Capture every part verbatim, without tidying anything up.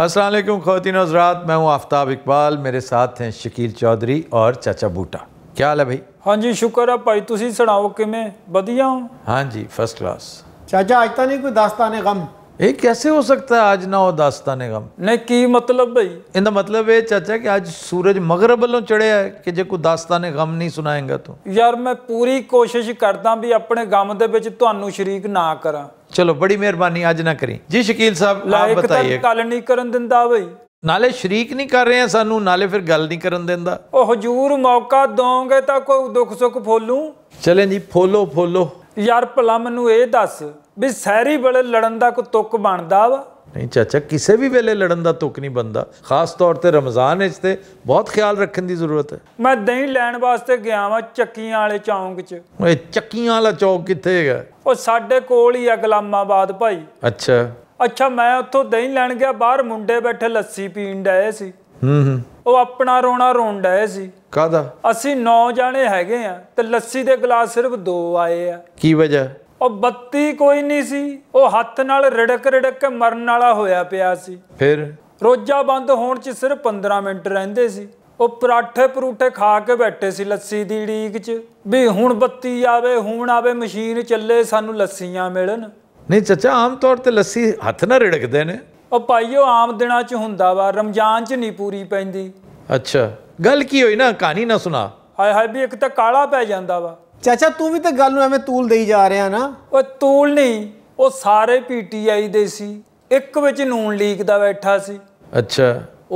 अस्सलाम वालेकुम ख़वातीन हज़रात, मैं हूँ आफ्ताब इकबाल, मेरे साथ हैं शकील चौधरी और चाचा बूटा। क्या हाल है भाई? हाँ जी शुक्र है भाई, तुसी सुनाओ कि मैं बढ़िया हूँ। हाँ जी फर्स्ट क्लास। चाचा आज तो नहीं कोई दास्तान गम? ये कैसे हो सकता है आज ना हो दास्तान गम? नहीं की मतलब भाई? इनका मतलब है चाचा कि आज सूरज मगरब वालों चढ़े है कि जो कोई दास्तान गम नहीं सुनाएगा तो यार मैं पूरी कोशिश करता भी अपने गम दे विच तुहानू शरीक ना करा। चलो बड़ी मेहरबानी, आज ना करी जी। शकील साहब आप बताइए। गल नहीं करन दिंदा भाई, नाले शरीक नहीं कर रहे हैं सानू, नाले फिर गल नहीं करन दिंदा। ओ हुजूर मौका दोगे तां कोई दुख सुख फोलूं। चलें जी फोलो फोलो। यार भला मैनू ये दस भी सहरी वेले लड़न दा कोई तुक बनदा वा? नहीं चाचा किसी भी वेले लड़न दा तुक नहीं बनदा, खास तौर ते रमज़ान इच ते बहुत ख्याल रखने की जरूरत है। मैं दही लैन वास्ते गया वा चकिया वाले चौक च। ओए चकिया वाला चौक कित्थे है? ओ साडे कोल ही है गुलामाबाद भाई। अच्छा अच्छा। मैं उत्थों दही लैन गया, बाहर मुंडे बैठे लस्सी पीन डए सी। हम्म। ओ अपना रोना रोन डए सी। कादा? असी नौ जाने हैगे आ ते लस्सी दे गिलास सिर्फ दो आए आ। की वजह? और बत्ती कोई नहीं सी, वो हाथ नाल रिड़क रिड़क के मरन वाला होया पिया सी। फिर रोजा बंद होने च सिर्फ पंद्रह मिनट रहिंदे सी। वो पराठे परूठे खा के बैठे सी लस्सी दी ढीक च भी हुण बत्ती आवे, हुण आवे, मशीन चले, सानू लस्सियां मिलन। नहीं चाचा आम तौर ते लस्सी हथ नाल रिड़कदे ने। ओ भाई ओ आम दिनां च हुंदा वा, रमजान च नहीं पूरी पैंदी। अच्छा गल की होई ना, कहानी ना सुना। हाय हाय भी एक तां काला पै जांदा वा। चाचा तू भी तो गल नूं एवें तूल देई जा रहा ना। वो तूल नहीं, वो सारे पीटीआई दे सी, एक विच नून लीक दा बैठा सी। अच्छा।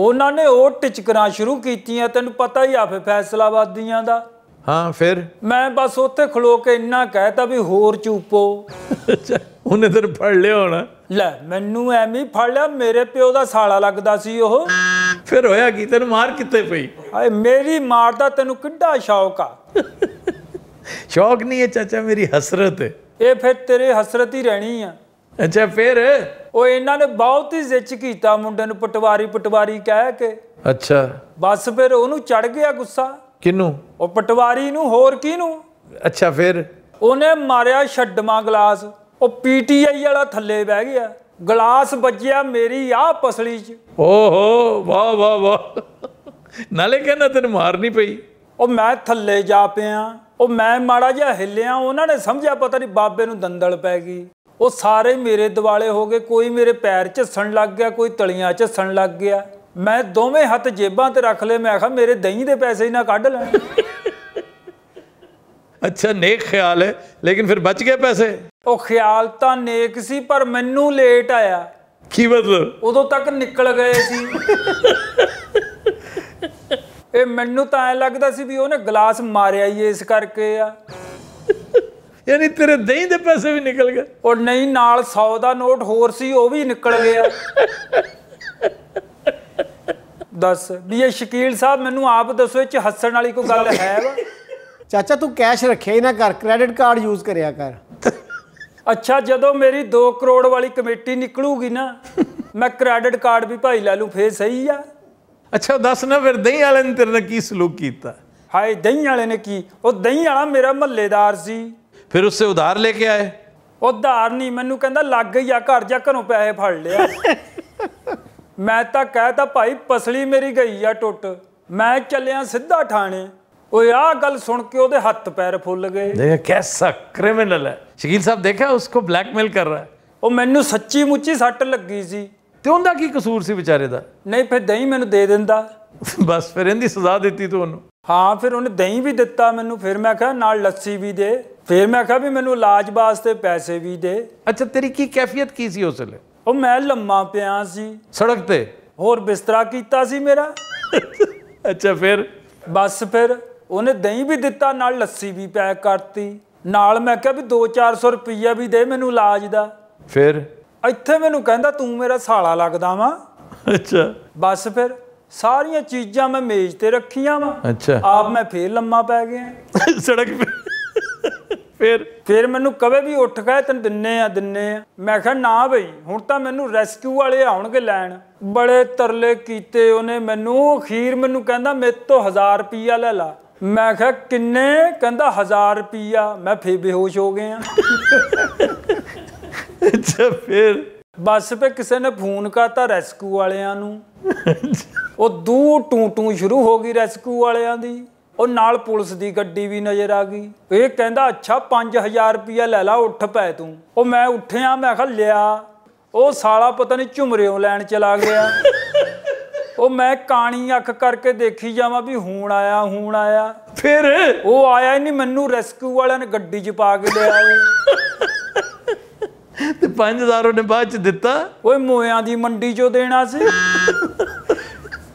उन्होंने वो टिचकरां शुरू कीतियां, तैनूं पता ही आ फिर फैसलाबाद दियां दा। हाँ फिर मैं बस उत्थे खलो के इन्ना कहता भी होर चूपो। अच्छा उन्हें तेरे फड़ लिया होना। लै मैनू एवें फड़ लिया, मेरे प्यो दा साला लगदा सी ओह। फिर होया की? तैनूं मार कित्थे पई? हाय मेरी मार दा तैनूं किड्डा शौक आ। शौक नहीं है चाचा, मेरी हसरत है। ये फिर तेरे हसरत ही रहनी है। अच्छा फिर वो इन्होंने बहुत ही जिच किया मुंडे नूं पटवारी पटवारी कह के। अच्छा बस फिर ओनू चढ़ गया गुस्सा। किनू? वो पटवारी नूं, होर किनू। अच्छा फिर उन्हें मारिया छड्डमा गिलास, वो पीटीआई वाला थल्ले बह गया, गिलास बजया मेरी आ पसली च। ओहो वाह वाह वाह। नाले कहना तेन मारनी पई? ओ मैं थल्ले जा पिया, ओ मैं माड़ा जा हिलिया, उन्होंने समझा पता नहीं बाबे नूं दंदल पै गई। वो सारे मेरे दुआले हो गए, कोई मेरे पैर झस्सण लग गया, कोई तलियां झस्सण लग गया। मैं दोवें हत्थ जेबां ते रख ले, मैं आखा मेरे दही दे पैसे ही ना कढ लैण। अच्छा नेक ख्याल है, लेकिन फिर बच गए पैसे? वो ख्याल तो नेक सी पर मैनू लेट आया। की मतलब? उदों तक निकल गए सी। ਇਹ ਮੈਨੂੰ ਤਾਂ ਐ ਲੱਗਦਾ ਸੀ ਵੀ ਉਹਨੇ ਗਲਾਸ ਮਾਰਿਆ ਹੀ ਇਸ ਕਰਕੇ ਆ। ਯਾਨੀ ਤੇਰੇ ਦਹੀਂ ਦੇ ਪੈਸੇ ਵੀ ਨਿਕਲ ਗਏ? ਉਹ ਨਹੀਂ, ਨਾਲ ਸੌ ਦਾ ਨੋਟ ਹੋਰ ਸੀ ਉਹ ਵੀ ਨਿਕਲ ਗਿਆ। ਦੱਸ ਵੀ ਇਹ ਸ਼ਕੀਲ ਸਾਹਿਬ ਮੈਨੂੰ ਆਪ ਦੱਸੋ ਇਹ ਚ ਹੱਸਣ ਵਾਲੀ ਕੋਈ ਗੱਲ ਹੈ ਵਾ? ਚਾਚਾ ਤੂੰ ਕੈਸ਼ ਰੱਖਿਆ ਹੀ ਨਾ ਕਰ, ਕ੍ਰੈਡਿਟ ਕਾਰਡ ਯੂਜ਼ ਕਰਿਆ ਕਰ। ਅੱਛਾ ਜਦੋਂ ਮੇਰੀ ਦੋ ਕਰੋੜ ਵਾਲੀ ਕਮੇਟੀ ਨਿਕਲੂਗੀ ਨਾ ਮੈਂ ਕ੍ਰੈਡਿਟ ਕਾਰਡ ਵੀ ਭਾਈ ਲੈ ਲੂ ਫੇਰ ਸਹੀ ਆ। अच्छा दस ना फिर दही वाले ने तेरे की सलूक किया? हाय दही वाले ने की? वो दही वाला मेरा महल्लेदार सी। फिर उससे उधार लेके आए? उधार नहीं, मैनू कहता लग गई आ घर जा, घरों पैसे फड़ लिया। मैं तो कहता भाई पसली मेरी गई आ टुट, मैं चलिया सीधा थाने। ओए आ गल सुन के ओदे हत्थ पैर फुल गए। कैसा क्रिमिनल है। शकील साहब देखा उसको ब्लैकमेल कर रहा है? वो मैनू सच्ची मुच्ची सट लगी सी। तो उनका की कसूर सी बेचारे दा? नहीं फिर दही मैनू दे दिंदा। बस फिर इनकी सजा दी तू उन्होंने? हाँ फिर उन्हें दही भी दिता मैनू, फिर मैं कहा नाल लस्सी भी दे, फिर मैं कहा भी मैनू इलाज वास्ते पैसे भी दे। अच्छा तेरी की कैफियत की सी उस वेले? ओ मैं लम्मा पिया सी सड़क ते, होर बिस्तरा कीता सी मेरा। अच्छा फिर? बस फिर उन्हें दही भी दिता, नाल लस्सी भी पैक करती, नाल मैं कहा भी दो चार सौ रुपया भी दे मैनू इलाज दा। फिर ਇੱਥੇ ਮੈਨੂੰ ਕਹਿੰਦਾ ਤੂੰ ਮੇਰਾ ਸਾਲਾ ਲੱਗਦਾ ਵਾ। ਅੱਛਾ ਬਸ ਫਿਰ ਸਾਰੀਆਂ ਚੀਜ਼ਾਂ ਮੈਂ ਮੇਜ਼ ਤੇ ਰੱਖੀਆਂ ਵਾ। ਅੱਛਾ ਆਪ ਮੈਂ ਫੇਰ ਲੰਮਾ ਪੈ ਗਿਆ ਸੜਕ ਤੇ। ਫਿਰ ਫਿਰ ਮੈਨੂੰ ਕਵੇ ਵੀ ਉੱਠ ਗਏ ਤੈਨੂੰ ਦਿੰਨੇ ਆ ਦਿੰਨੇ ਆ। ਮੈਂ ਕਿਹਾ ਨਾ ਬਈ ਹੁਣ ਤਾਂ ਮੈਨੂੰ ਰੈਸਕਿਊ ਵਾਲੇ ਆਉਣਗੇ ਲੈਣ। ਬੜੇ ਤਰਲੇ ਕੀਤੇ ਉਹਨੇ ਮੈਨੂੰ, ਅਖੀਰ ਮੈਨੂੰ ਕਹਿੰਦਾ ਮੇਰੇ ਤੋਂ ਹਜ਼ਾਰ ਰੁਪਈਆ ਲੈ ਲਾ। ਮੈਂ ਕਿਹਾ ਕਿੰਨੇ? ਕਹਿੰਦਾ ਹਜ਼ਾਰ ਰੁਪਈਆ। ਮੈਂ ਫੇਰ ਬੇਹੋਸ਼ ਹੋ ਗਿਆ। अच्छा फिर बस पे किसी ने फोन करता रेस्क्यू वालियां नू, दू टू टू शुरू हो गई रेस्क्यू वालियां दी, और नाल पुलिस की गड्डी भी नज़र आ गई। ये कहता अच्छा पाँच हज़ार रुपया लै ला उठ पै तू। और मैं उठिया, मैं कहा लिया, वो साला पता नहीं झुमरियों लैन चला गया। वो मैं कानी अख करके देखी जावा भी हूँ आया हूँ आया, फिर वो आया ही नहीं। मैनू रेस्क्यू वाले ने गड्डी च पा के लिया। पाँच हज़ार उन्हें बाद च दिता, वो मोया की मंडी चो देना सी।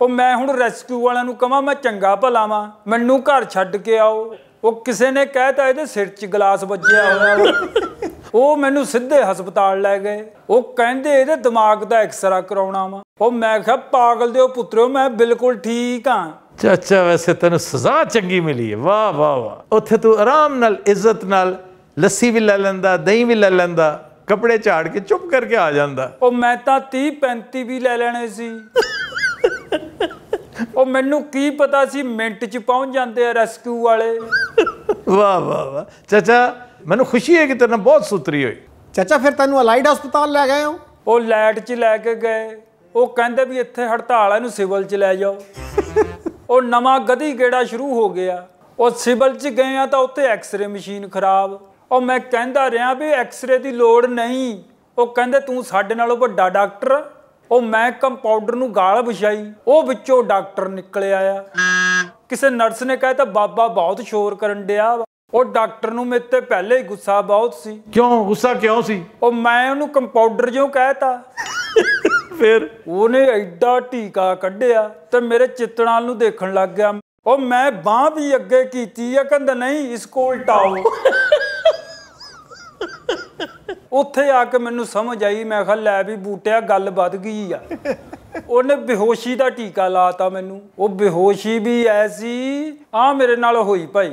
और मैं हूँ रेस्क्यू वाले नू कहां मैं चंगा भला वा, मैनू घर छड्ड के आओ। वो किसी ने कहता इहदे सिर च गिलास वज्जिया होया, वो मैनू सीधे हस्पताल लै गए। वो कहंदे इहदे दिमाग दा एक्सरा कराउणा वा। और मैं कहा पागल दे पुत्रो, मैं बिल्कुल ठीक हाँ। चाचा वैसे तेन सजा चंगी मिली है, वाह वाह वाह। उत्थे तू आराम नाल इज्जत नाल लस्सी भी लै लैंदा, दही भी लै लैंदा, कपड़े झाड़ के चुप करके आ जांदा। और मैं तां तीह पैंती भी लै लैणे सी। और मैनू की पता सी मिनट च पहुंच जाते हैं रेस्क्यू वाले। वाह वाह वाह चाचा, मैनू खुशी है कि तेरे बहुत सुथरी हुई। चाचा फिर तेन अलाइड हस्पताल लै गए हो? वो लाइट च लैके गए। वो कहते भी इत्थे हड़ताल नू सिविल च लै जाओ। वो नवा गधी गेड़ा शुरू हो गया। और सिविल च गए तो उत्थे एक्सरे मशीन खराब। और मैं कहता रहा भी एक्सरे की लोड़ नहीं। वो कहते तू साडे नालों वड्डा डॉक्टर। और मैं कंपाउंडर नू गाल बिछाई, वो विचों डॉक्टर निकले आया। किसी नर्स ने कहता बाबा बहुत शोर करन दिया। और डॉक्टर नू मेरे ते पहले ही गुस्सा बहुत सी। क्यों गुस्सा क्यों सी? और मैं उन्होंने कंपाउंडर जो कहता। फिर उन्हें एडा टीका कढ़िया तो मेरे चितनाल नू देखन लग गया। और मैं बांह भी अगे कीती है, कहंदा नहीं इसको उल्टाओ। उत्थे आके मैनू समझ आई, मैं कहा लै भी बूटिया गल वध गई आ। उन्हें बेहोशी का टीका लाता मैनू। वो बेहोशी भी ऐसी आ मेरे नाल होई भाई।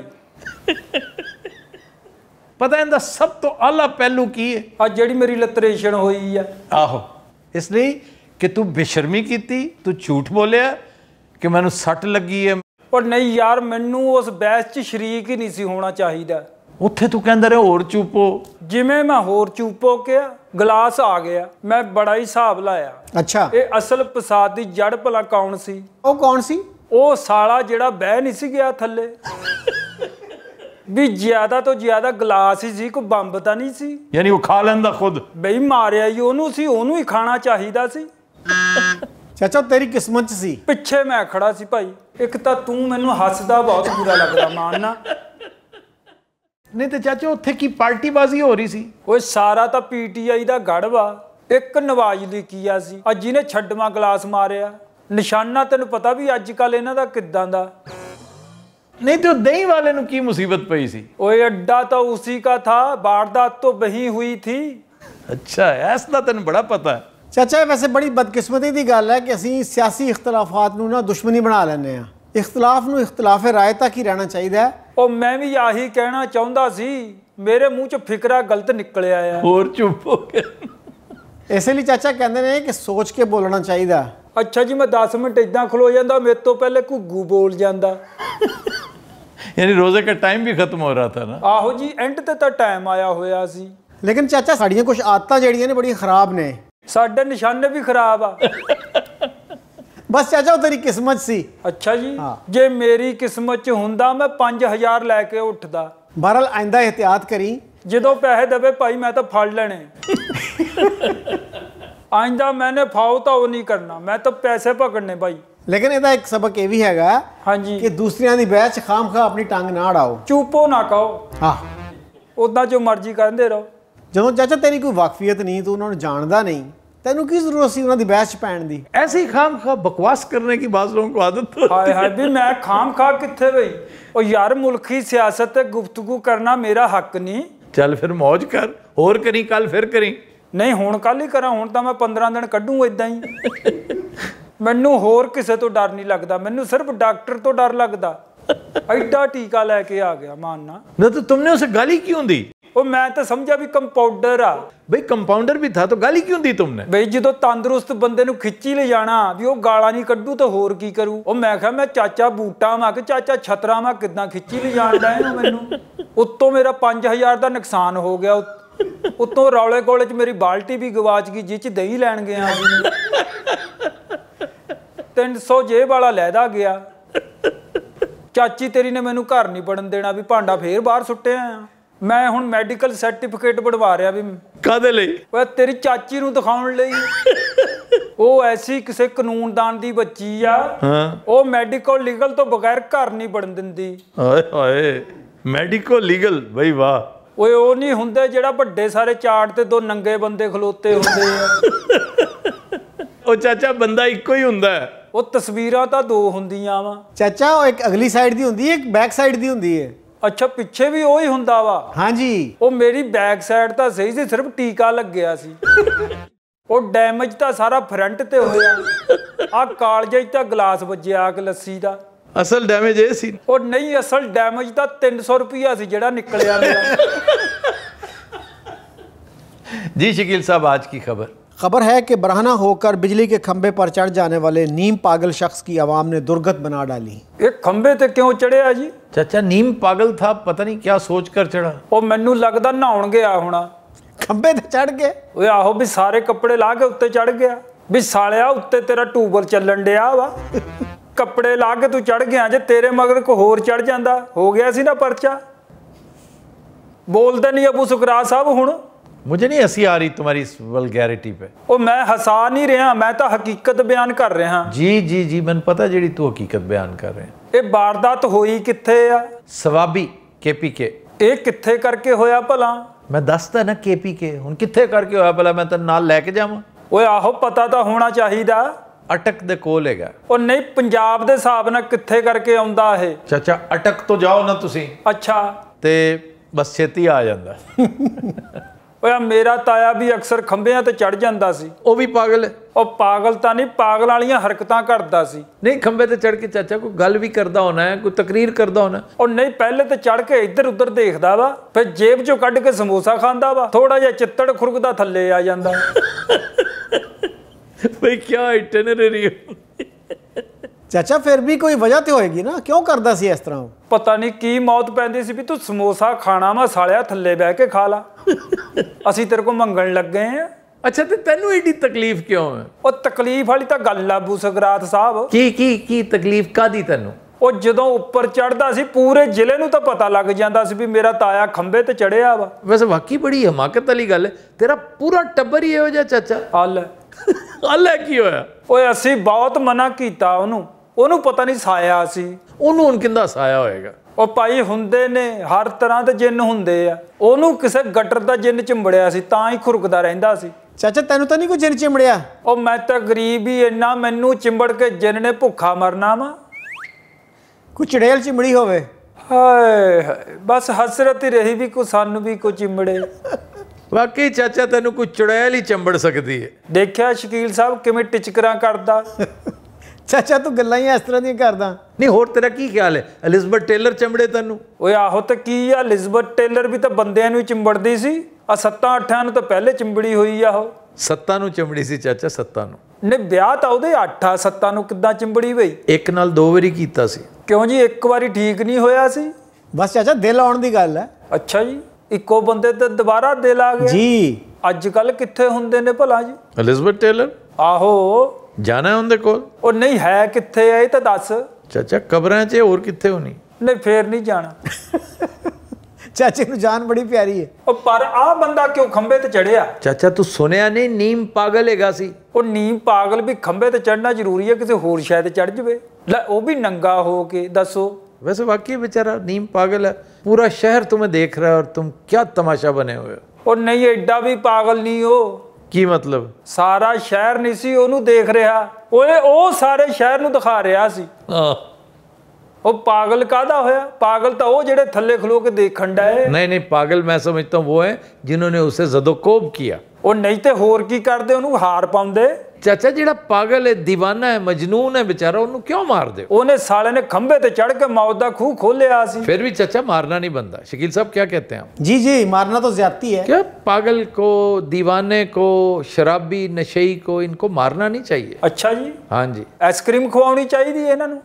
पता है इनका सब तो आला पहलू की है? आ जिहड़ी मेरी लतरेशन हुई है। आहो इसलिए कि तू बेशर्मी की, तू झूठ बोलिया कि मैनू सट लगी है। और नहीं यार मैनू उस बहस च शरीक ही नहीं सी होना चाहिए। उत्थे तू कहंदा रहा होर चुपो, जिमें मैं होर चुपो क्या गिलास आ गया। मैं बड़ा ही हिसाब लाया। अच्छा ये असल फसाद की जड़ भला कौन सी? वो कौन सी? वो साला जिहड़ा बह नहीं सी गया थले। भी ज्यादा तो ज्यादा गिलास ही सी, कोई बंब तां नहीं सी। यानी वो खा लैंदा खुद। बई मारिया ही ओनू सी, ओनू ही खाना चाहिदा सी। चाचा तेरी किस्मत सी। पिछे मैं खड़ा सी भाई। एक तां तू मैनू हसदा बहुत बुरा लगदा मानना, नहीं तो चाचा उत्थे की पार्टीबाजी हो रही सी। वो सारा तो पीटीआई का गढ़ वा। एक नवाज ली किया सी अ जिन्हें छड्डवा गिलास मारिया। निशाना तेन पता भी अजकल इन्हां दा किदां दा। नहीं तो दही वाले नू की मुसीबत पई सी? ओए अड्डा तो उसी का था, वारदात तो वही हुई थी। अच्छा ऐसा तेन बड़ा पता है। चाचा वैसे बड़ी बदकिस्मती की गल है कि असीं सियासी इख्तलाफात नू ना दुश्मनी बना लैंदे आं। इख्तलाफ नू इख्तलाफ राय तक ही रहना चाहिए है। और मैं भी यही कहना चाहता सी, मेरे मुँह चो फिकरा गलत निकलिया है। और चुप हो गया। इसलिए चाचा कहते हैं कि सोच के बोलना चाहिए। अच्छा जी मैं दस मिनट इदा खलो जाता, मेरे तो पहले घुग्गू बोल जाता। यानी रोजे का टाइम भी खत्म हो रहा था ना? आहो जी एंड ते तो टाइम आया होया सी। लेकिन चाचा साड़ियाँ कुछ आदत जड़ियाँ ने बड़ी खराब ने। साढ़े निशाने भी खराब आ। बस चाचा तेरी किस्मत सी। अच्छा जी हाँ। जे मेरी किस्मत च हुंदा मैं पाँच हज़ार लैके उठदा। बहरहाल आइंदा एहतियात करी। जो पैसे दबे भाई मैं तो फड़ लेने। आइंदा मैंने फाओ तो वो नहीं करना, मैं तो पैसे पकड़ने भाई। लेकिन इहदा एक सबक यह भी हैगा। हाँ जी कि दूसरियां दी बहस च खाम खा अपनी टांग ना अड़ाओ। चुपो ना कहो। हाँ उदा जो मर्जी करते रहो। जो चाचा तेरी कोई वाकफियत नहीं, तू उन्होंने जानदा नहीं, तेनू की जरूरत थी उन्होंने बहस पैन की? ऐसे ही खाम खा बकवास करने की बात लोगों को आदत। हाय हाय भी मैं खाम खा किथे भाई। और यार मुल्की सियासत ते गुफ्तगू करना मेरा हक नहीं। चल फिर मौज कर, होर करी कल फिर करी। नहीं हुण कल ही करा, हुण तां मैं पंद्रह दिन कड्डूं इदां ही। मैनू होर किसे तो डर नहीं लगता, मैनू सिर्फ डॉक्टर तो डर लगता। एडा टीका लैके आ गया मानना। नहीं तो तुमने उसे गाली क्यों दी? और मैं तो समझा भी कंपाउंडर आ। भाई कंपाउंडर भी था तो गाली क्यों दी तुमने? भाई जो तंदुरुस्त बंदे नू खिच्ची ले जाना भी वो गाला नहीं कड्डू तो होर की करूं। और मैं कहा मैं चाचा बूटा वा के चाचा छतरा वा किदां खिच्ची ले जान दा। मैनू उत्तों मेरा पाँच हज़ार का नुकसान हो गया। उत्तों रौले कोले च मेरी बाल्टी भी गवाच गई जिस दही लैन गया तीन सौ जेब वाला लैदा गया। चाची तेरी ने मैनू घर नहीं पड़न देना भी भांडा फिर बाहर सुट्टे आया। मैं हुण मैडिकल सर्टिफिकेट बनवा रहा भी कादे लई ओए तेरी चाची नूं दिखाउण लई। ਉਹ ਐਸੀ ਕਿਸੇ ਕਾਨੂੰਨਦਾਨ ਦੀ ਬੱਚੀ ਆ ਉਹ ਮੈਡੀਕਲ ਲੀਗਲ ਤੋਂ ਬਗੈਰ ਘਰ ਨਹੀਂ ਬਣਨ ਦਿੰਦੀ। ਹਾਏ ਹਾਏ ਮੈਡੀਕਲ ਲੀਗਲ ਬਈ ਵਾਹ ਓਏ ਉਹ ਨਹੀਂ ਹੁੰਦੇ ਜਿਹੜਾ ਵੱਡੇ ਸਾਰੇ ਚਾਰਟ ਤੇ ਦੋ ਨੰਗੇ ਬੰਦੇ ਖਲੋਤੇ ਹੁੰਦੇ ਆ। ਉਹ ਚਾਚਾ ਬੰਦਾ ਇੱਕੋ ਹੀ ਹੁੰਦਾ ਉਹ ਤਸਵੀਰਾਂ ਤਾਂ ਦੋ ਹੁੰਦੀਆਂ ਵਾ ਚਾਚਾ ਉਹ ਇੱਕ ਅਗਲੀ ਸਾਈਡ ਦੀ ਹੁੰਦੀ ਹੈ ਇੱਕ ਬੈਕ ਸਾਈਡ ਦੀ ਹੁੰਦੀ ਹੈ। अच्छा पिछे भी ओ ही हुंदा वा। हाँ जी ओ मेरी बैक साइड तां सही सी सिर्फ टीका लग्गिया सी ओ डैमेज तां सारा फ्रंट ते होया आ कालजे तां गलास वज्जिया आ लस्सी दा असल डैमेज ए सी ओ नहीं असल डैमेज तां तीन सौ रुपया सी जिहड़ा निकलिया जी। शकील साहब आज की खबर खबर है कि बरहना होकर बिजली के खंभे पर चढ़ जाने वाले नीम पागल शख्स की आवाम ने दुर्गत बना डाली। एक खंबे ते क्यों चढ़िया जी चाचा नीम पागल था पता नहीं क्या सोच कर चढ़ा ओ मैनू लगदा नहाउण गया होना खंबे ते चढ़ के ओए आहो भी सारे कपड़े ला के उत्ते चढ़ गया भी सालिया उत्ते तेरा ट्यूबल चलन डिया वा कपड़े ला के तू चढ़ गया जे तेरे मगर को होर चढ़ जांदा हो गया सी ना परचा। बोलदे नहीं अबू सुकरात साहब हुण मुझे नहीं हंसी आ रही तुम्हारी इस वल्गैरिटी पे। ओ मैं हंसा नहीं रहा मैं तो हकीकत बयान कर रहा। जी जी जी मैं पता जेड़ी तू हकीकत बयान कर रहे हैं। ये वारदात हुई किथे आ सवाबी केपीके ये किथे करके होया भला मैं दसदा ना केपीके हुन किथे करके होया भला मैं तेरे नाल लेके जावां। ओए आहो पता तो होना चाहिदा अटक दे कोल हैगा ओ नहीं पंजाब दे हिसाब नाल किथे करके आउंदा है चाचा अटक तो जाओ ना तुसी अच्छा ते बस छेती आ जांदा। ओया मेरा ताया भी अक्सर खंभे ते चढ़ जाता सी ओ भी पागल है ओ पागल तां नहीं पागल वाली हरकतां करता सी नहीं खंभे ते चढ़ के चाचा कोई गल भी करदा होना है कोई तकरीर करदा होना है और नहीं पहले तो चढ़ के इधर उधर देखदा वा फिर जेब चों कढ़ के समोसा खांदा वा थोड़ा जिहा चित्तड़ खुरकदा थल्ले आ जांदा। भाई क्या आइटनरी चाचा फिर भी कोई वजह तो होएगी ना क्यों करदा सी इस तरह पता नहीं की मौत पैंदी सी भी तू समोसा खाना वा सालिया थल्ले बह के खा ला असी तेरे को मंगण लग गए हैं। अच्छा ते तेनू एडी तकलीफ क्यों है ओ तकलीफ वाली तां गल आ बू सगरात साहब की की की तकलीफ कादी तेनू ओ जदों उपर चढ़दा सी पूरे जिले नू तां पता लग जांदा सी भी मेरा ताया खंबे ते चढ़िया वा। वैसे वाकई बड़ी हमाकत वाली गल है तेरा पूरा टब्बर ही इहो जिहा चाचा हल हल की होया ओए असी बहुत मना कीता ओनू ओनू पता नहीं साया सी ओनू हुण किंदा साया होएगा ओ भाई हुंदे ने हर तरह के जिन हुंदे आ ओनू किसे गटर दा जिन चिंबड़िया सी तां ही खुरकदा रहिंदा सी। चाचा तैनू तां नहीं कोई जिन चिंबड़िया ओ मैं तां गरीब ही इन्ना मैनू चिंबड़ के जिन ने भुखा मरना वा कोई चड़ेल चिंबड़ी होवे हाय बस हसरत ही रही भी कोई सानू भी कोई चिंबड़े। वाकई चाचा तैनू कोई चड़ेल ही चिंबड़ सकदी है देखिया शकील साहब किवें टिचकरां करदा। चाचा तू गल्लां ही इस तरह दी करदा नहीं होर तेरा की ख्याल है एलिज़बेथ टेलर चंबड़े तैनू ओए आहो ते की आ एलिज़बेथ टेलर भी तो बंदियां नूं चिंबड़दी सी आ सत्तां अठां नूं तां पहले चिंबड़ी होई आ हो सत्तां नूं चिंबड़ी सी चाचा सत्तां नूं ने ब्याह तां ओहदे अठ आ सत्तां नूं किद्दां चिंबड़ी बई एक नाल दो वारी कीता सी क्यों जी एक वारी ठीक नहीं होया सी बस चाचा दिल आउण दी गल है। अच्छा जी इक्को बंदे ते दोबारा दिल आ गया जी अजकल कित्थे हुंदे ने भला जी एलिज़बेथ टेलर आहो जाना है उनके कोल ओ नहीं है कित्थे है तो दस चाचा कब्रां च होर कित्थे होनी नहीं फिर नहीं जाना। चाचे नूं जान बड़ी प्यारी है ओ पर आ बंदा क्यों खंबे ते चढ़िया चाचा तू सुनिया नहीं नीम पागल हैगा सी ओ नीम पागल भी खंबे ते चढ़ना जरूरी है किसी होर शायद चढ़ जावे लै ओ भी नंगा हो के दसो। वैसे वाकई बेचारा नीम पागल है पूरा शहर तुम्हें देख रहा है और तुम क्या तमाशा बने हुए हो ओ नहीं एडा भी पागल नहीं हो की मतलब सारा शहर नहीं सी ओनू देख रहा ओए ओ सारे शहर नू दिखा रहा सी ओ पागल कादा होया पागल तो वो जेड़े थल्ले खलो के देखण दा है नहीं नहीं पागल मैं समझता हूँ वो है जिन्होंने उसे जदोकोब किया ओ नहीं तो होर की करदे ओनू हार पाउंदे चाचा जिहड़ा पागल है, दीवाना है, मजनून है बेचारा, उन्होंने क्यों मार दे? उन्हें साले ने खंबे ते चढ़ के मौत दा खूह खोलिया सी। फिर भी चाचा मारना नहीं बनता। शकील साहब क्या कहते हैं? जी जी मारना तो ज्यादती है। क्या पागल को, दीवाने को, शराबी नशेई को इनको मारना नहीं चाहिए? अच्छा जी, हाँ जी, आइसक्रीम खवानी चाहिए।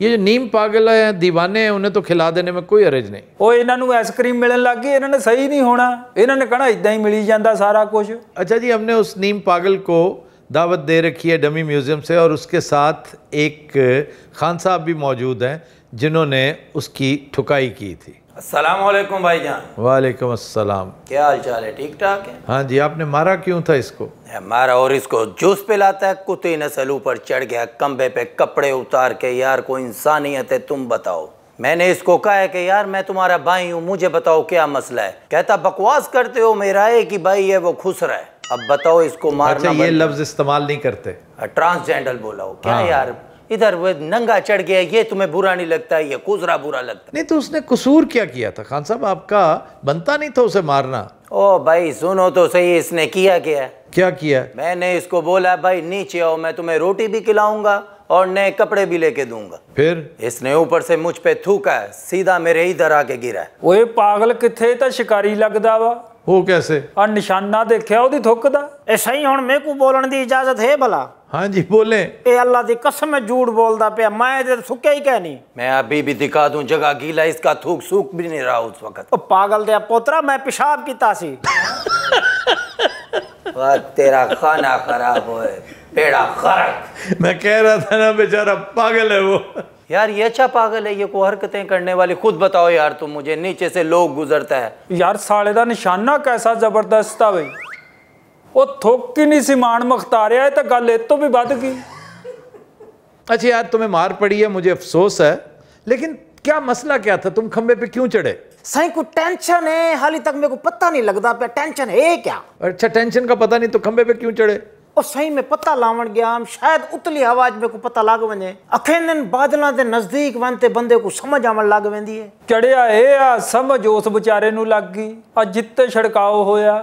ये जो नीम पागल है, दीवाने है, उन्हें तो खिला देने में कोई हरज नहीं। वो इन्होंने आइसक्रीम मिलने लग गई, इन्होंने सही नहीं होना, इन्होंने कहना इदा ही मिली जाता सारा कुछ। अच्छा जी, हमने उस नीम पागल को दावत दे रखी है डमी म्यूजियम से, और उसके साथ एक खान साहब भी मौजूद हैं जिन्होंने उसकी ठुकाई की थी। अस्सलाम वालेकुम भाईजान। वालेकुम अस्सलाम, क्या हाल चाल है? ठीक ठाक है। हाँ जी, आपने मारा क्यों था इसको? मारा और इसको जूस पिलाता है। कुत्ते नस्ल ऊपर चढ़ गया, कंबे पे कपड़े उतार के। यार कोई इंसानियत है तुम बताओ। मैंने इसको कहा है कि यार मैं तुम्हारा भाई हूँ, मुझे बताओ क्या मसला है। कहता बकवास करते हो, मेरा एक ही भाई है वो खुसरा है। अब बताओ इसको मारना। अच्छा, ये लफ्ज इस्तेमाल नहीं करते, ट्रांसजेंडर बोला हो क्या? हाँ। यार इधर वो नंगा चढ़ गया, ये तुम्हें बुरा नहीं लगता, ये कुजरा बुरा लगता नहीं? तो उसने कसूर क्या किया था खान साहब? आपका बनता नहीं था उसे मारना। ओ भाई सुनो तो सही, इसने किया क्या? क्या किया? मैंने इसको बोला भाई नीचे आओ, मैं तुम्हें रोटी भी खिलाऊंगा और नए कपड़े भी लेके दूंगा। फिर इसने ऊपर से मुझ पे थूका, सीधा मेरे इधर आके गिरा। ओए पागल किथे तो शिकारी लगदा वा। वो कैसे? और निशाना देखा ओदी थुक दा। ऐसा ही हुण मेरे को बोलने की इजाजत है भला? हाँ जी बोले। ए अल्लाह दी कसम मैं झूठ बोलदा पिया, मैं ते सुक्या ही कहनी। मैं अभी भी दिखा दूं जगह गीला, इसका थूक सूख भी नहीं रहा उस वक्त। ओ पागल दे पोतरा, मैं पेशाब कीता सी। वाह तेरा खाना खराब होए पेड़ा खरक। मैं कह रहा था ना बेचारा पागल है वो। यार ये अच्छा पागल है, ये को हरकतें करने वाली। खुद बताओ यार तुम मुझे, नीचे से लोग गुजरता है। यार साले दा निशाना कैसा जबरदस्त था भाई। वो थोकी नहीं सी मान मख्तारिया है तो गल ए तो भी बढ़ गई। अच्छा यार तुम्हें मार पड़ी है, मुझे अफसोस है, लेकिन क्या मसला क्या था? तुम खंबे पे क्यों चढ़े? सही को टेंशन है, हाली तक मेरे को पता नहीं लगता पे टेंशन है क्या। अच्छा टेंशन का पता नहीं तो खंबे पे क्यों चढ़े? और सही में पता लावन गया, हम शायद उतली आवाज में को पता लग वने। अखेन दिन बादलों के नजदीक वनते बंदे को समझ आवन लग वेंदी है। चढ़िया ए आ समझ उस बेचारे नु लग गई और जित्ते छड़काओ होया।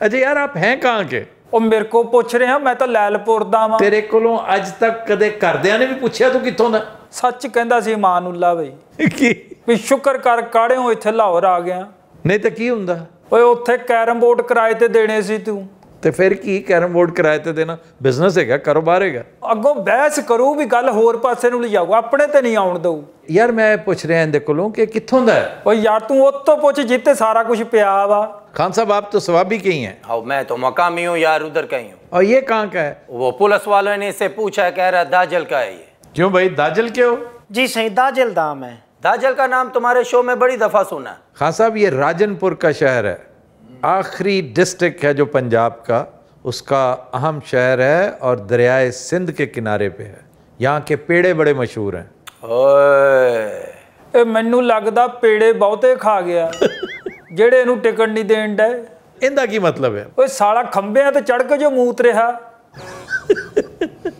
अच्छा यार आप हैं कहाँ के? और मेरे को पूछ रहे हैं, मैं तो लालपुर दा वां। तेरे कोलों अज तक कदे घरदियां ने भी पूछिया तू कित्थों दा? सच कहंदा सी मानुल्ला भाई की भी शुक्र कर काड़े हो इत्थे लाहौर आ गया, नहीं तो की हुंदा। ओए उत्थे कैरम बोर्ड किराए ते देने सी तू तो फिर की कैरम बोर्ड किराए ते देना बिजनेस है क्या? कारोबार है क्या? अगों बहस करू भी गल होर पासे नूं ले जाऊगा, अपने ते नहीं आउण दऊ। यार मैं पूछ रहा इहदे कोलों कि कित्थों दा है? ओ यार तू उत्तों पूछ जित्ते सारा कुछ पिया वा। खान साहब आप तो सवाबी के ही हैं। आओ मैं तो मकामी हूँ यार, उधर का ही हूँ। और ये कहाँ का है? वो पुलिस वालों ने इससे पूछा, कह रहा दाजल का है ये। क्यों भाई दाजल के हो? जी सही दाजल दाम है। दाजल का नाम तुम्हारे शो में बड़ी दफा सुना। खान साहब ये राजनपुर का शहर है, आखिरी डिस्ट्रिक्ट है जो पंजाब का, उसका अहम शहर है और दरियाए सिंध के किनारे पे है। यहाँ के पेड़े बड़े मशहूर हैं। ओए मैनू लगदा पेड़े बहुते खा गया जेड़े इनू टिकट नहीं देन दे। इंदा की मतलब है? ओए साला खंबे ते चढ़ के जो मूत रहा।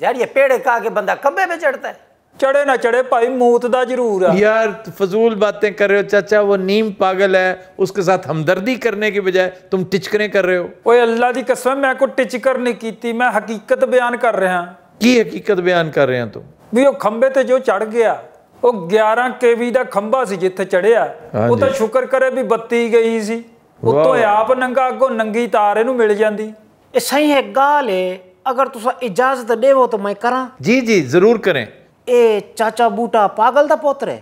यार ये पेड़े खा के बंदा खंबे पे चढ़ता है? चढ़े ना चढ़े भाई मौत दा जरूर है। यार फजूल बातें कर रहे हो चाचा, वो नीम पागल है, उसके साथ हमदर्दी करने के बजाय तुम टिचकने कर रहे हो। ओए अल्लाह दी कसम मैं को टिचकर नहीं कीती, मैं हकीकत बयान कर रहा। की हकीकत बयान कर रहे हो तुम? भी वो खंबे ते जो चढ़ गया, वो ग्यारह केवी दा खंबा सी जिथे चढ़िया, वो तो शुक्र करे भी बत्ती गई सी, उतो आप नंगा अगो नंगी तारे नूं मिल जांदी। ए सही है गाल है, अगर तुसा इजाजत देवो तो मैं करा। जी जी जरूर करें। ए चाचा बूटा पागल दा पोतरे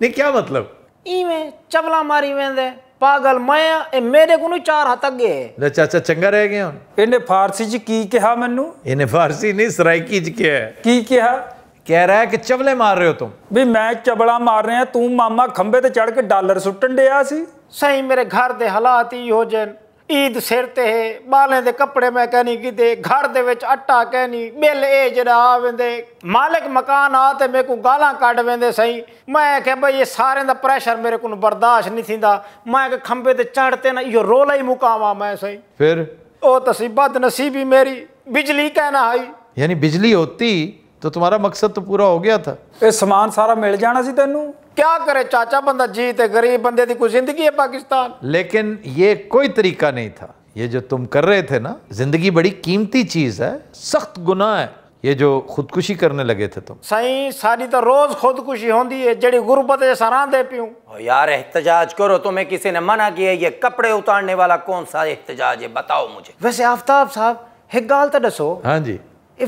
ने क्या मतलब? इवें चबला मारी वेंदे पागल माया ए मेरे को चार हाथ अगे है। चाचा चंगा रह गया हुन। इने फारसी च की कहा मैनू? इने फारसी नहीं सराइकी च क्या है की कहा? कह रहा है कि चबले मार रहे हो तुम। भी मैं चबला मार रहा तू मामा खंबे ते चढ़ के डालर सुटन दिया सी। सही मेरे घर दे हालात ही हो जन, ईद सिर ते है, बालें दे कपड़े मैं कहनी किते, घर दे विच आटा कहनी, बिल ए जरा आवेंदे, मालिक मकान आ ते मेरे को गालां कढ वेंदे। सही मैं कह भाई ये सारे दा प्रेशर मेरे को बर्दाश्त नहीं थींदा, मैं के खंबे ते चढ़ते ना यो रोला ही मुकावा मैं। सही फिर ओ तसी बदनसीबी मेरी बिजली कहना आई। यानी बिजली होती तो तुम्हारा मकसद तो पूरा हो गया था, ये सामान सारा मिल जाना सी तेनू। क्या करे चाचा, बंदा जी ते गरीब बंदे दी कोई जिंदगी है पाकिस्तान। लेकिन ये कोई तरीका नहीं था, ये जो तुम कर रहे थे ना, जिंदगी बड़ी कीमती चीज़ है, सख्त गुनाह है ये जो खुदकुशी करने लगे थे तुम। सही सारी तो रोज़ खुदकुशी होती है जड़ी गुरबत सराह दे पीऊँ। और यार एहतजाज करो, तुम्हें किसी ने मना किया? ये कपड़े उतारने वाला कौन सा एहतजाज है, बताओ मुझे। वैसे आफ्ताब साहब एक गाल तो दसो। हाँ जी।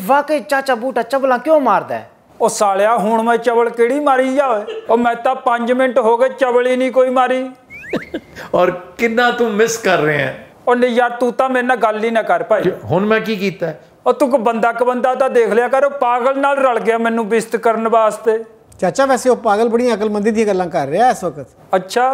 वाकई चाचा बूटा चबला क्यों मारता है? ओ सालिया हूँ मैं चबल केड़ी मारी जाए, और मैं तो पाँच मिनट हो गए चबल ही नहीं कोई मारी। और कितना तुम मिस कर रहे हैं। और नहीं यार तू तो मेरे ना गल ही ना कर भाई। हुण मैं की कीता है? और तू को बंदा क बंदा तो देख लिया करो, पागल नाल रल गया मैनू बिस्त करने वास्ते। चाचा वैसे वो पागल बड़ी अकलमंदी दी गल्लां कर रहा है इस वक्त। अच्छा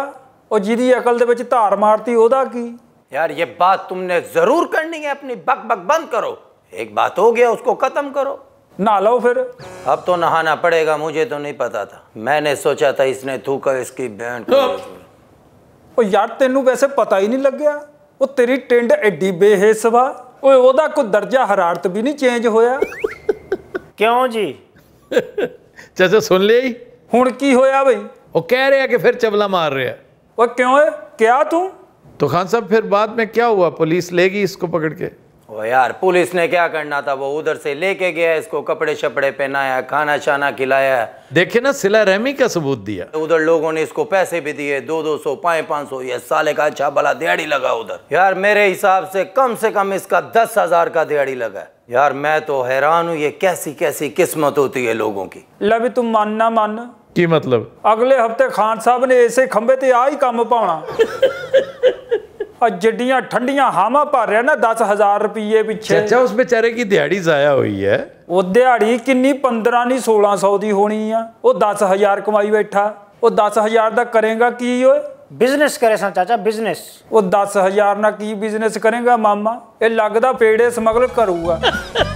और जिहदी अकल दे विच धार मारती ओहदा की? यार ये बात तुमने जरूर करनी है, अपनी बक बक बंद करो। एक बात हो गया उसको खत्म करो। नहा लो फिर। अब तो नहाना पड़ेगा, मुझे तो नहीं पता था, मैंने सोचा था इसने थूका इसकी बैंड को। यार तेनू वैसे पता ही नहीं लग गया? वो तेरी टेंड एडी बेहिस वा, ओदा कोई दर्जा हरारत भी नहीं चेंज होया। क्यों जी? चाचा सुन लिया हुण की होया भाई? वो कह रहे हैं कि फिर चबला मार रहे हैं। वो क्यों है क्या तू? तो खान साहब फिर बाद में क्या हुआ? पुलिस लेगी इसको पकड़ के? वो यार पुलिस ने क्या करना था, वो उधर से लेके गया इसको, कपड़े शपड़े पहनाया, खाना शाना खिलाया। देखे ना सिला रहमी का सबूत दिया। उधर लोगों ने इसको पैसे भी दिए, दो दो सौ पाँच पाँच सौ। ये साले का अच्छा भला दिहाड़ी लगा उधर। यार मेरे हिसाब से कम से कम इसका दस हजार का दिहाड़ी लगा। यार मैं तो हैरान हूँ, ये कैसी कैसी किस्मत होती है लोगों की। लभी तुम मानना मानना की मतलब अगले हफ्ते खान साहब ने ऐसे खंबे ते आ ही काम पाना। जड्डियां ठंडिया हामा पा रहे ना दस हजार रुपये पीछे। अच्छा उस बेचारे की दिहाड़ी जाया हुई है। वो दिहाड़ी किन्नी पंद्रह नहीं सोलह सौ दी होनी है। वो दस हजार कमाई बैठा, वो दस हजार दा करेगा की? ओए बिजनेस करे सा चाचा, बिजनेस। वो दस हजार ना की बिजनेस करेगा मामा, ये लगदा पेड़े स्मगल करूगा।